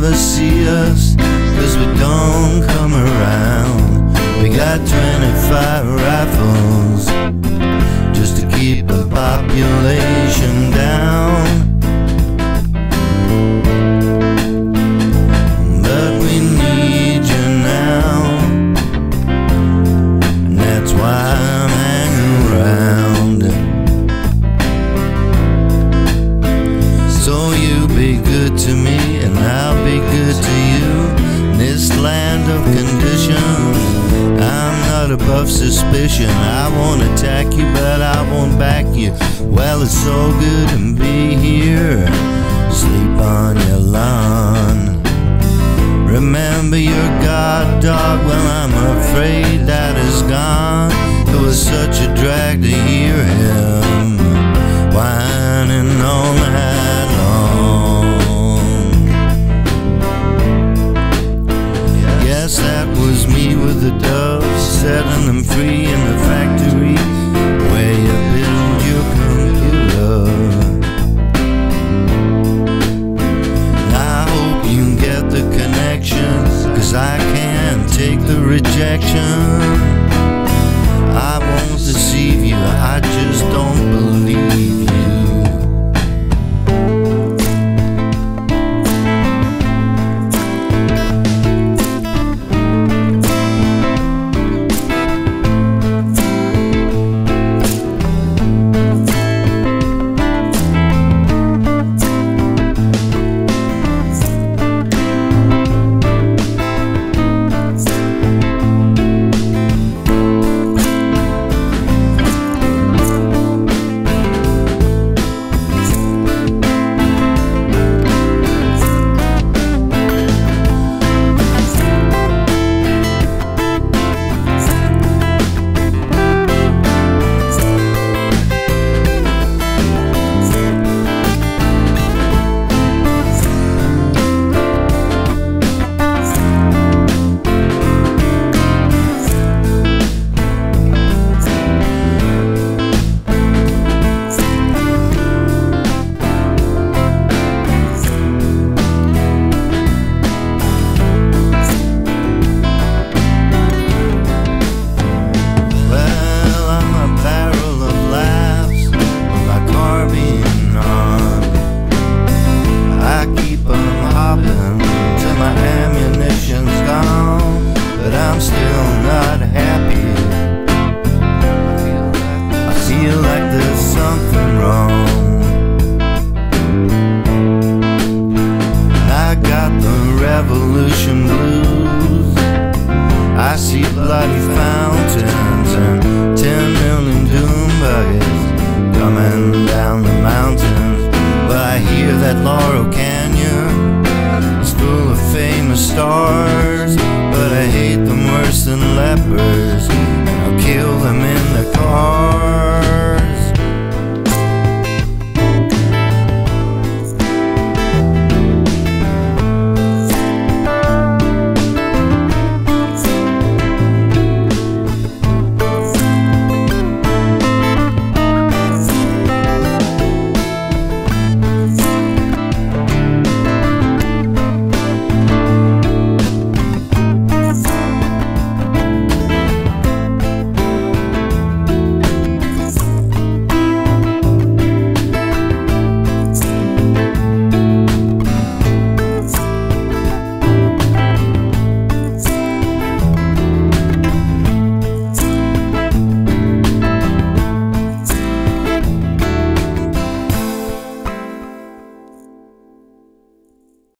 never see us, cause we don't come around. We got 25 rifles just to keep the population down. To me, and I'll be good to you. In this land of conditions, I'm not above suspicion. I won't attack you, but I won't back you. Well, it's so good to be here. Sleep on your lawn. Remember your god dog. Well, I'm afraid that is gone. It was such a drag to hear him whining all night. With the doves, setting them free in the factory where you build your computer. And I hope you can get the connections, cause I can't take the rejection. I won't deceive you, I just don't believe you. Revolution blues. I see bloody fountains and 10 million doom buggies coming down the mountains. But I hear that Laurel Canyon is full of famous stars.